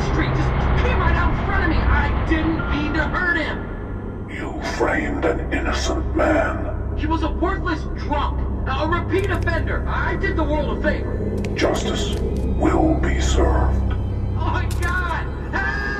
the street just came right out in front of me. I didn't mean to hurt him. You framed an innocent man. He was a worthless drunk, a repeat offender. I did the world a favor. Justice will be served. Oh my God! Help!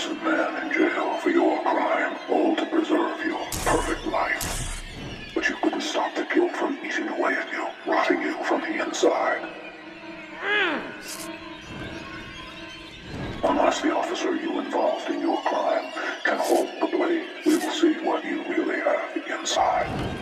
innocent man in jail for your crime, all to preserve your perfect life. But you couldn't stop the guilt from eating away at you, rotting you from the inside. Unless the officer you involved in your crime can hold the blade, we will see what you really have inside.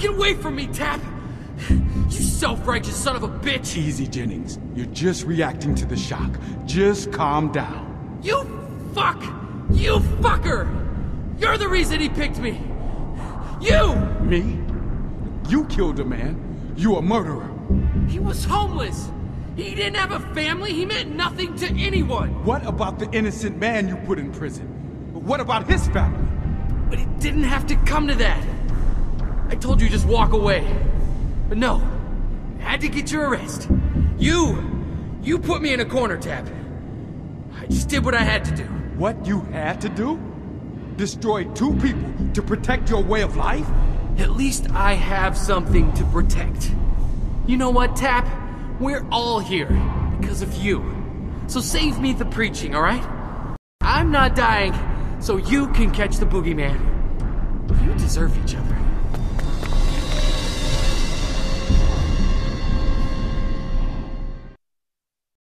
Get away from me, Tapp! You self-righteous son of a bitch! Easy, Jennings. You're just reacting to the shock. Just calm down. You fuck! You fucker! You're the reason he picked me! You! Me? You killed a man. You a murderer. He was homeless. He didn't have a family. He meant nothing to anyone. What about the innocent man you put in prison? But what about his family? But it didn't have to come to that. I told you just walk away, but no, I had to get your arrest. You put me in a corner, Tapp. I just did what I had to do. What you had to do? Destroy two people to protect your way of life? At least I have something to protect. You know what, Tapp? We're all here because of you. So save me the preaching, all right? I'm not dying, so you can catch the boogeyman. You deserve each other.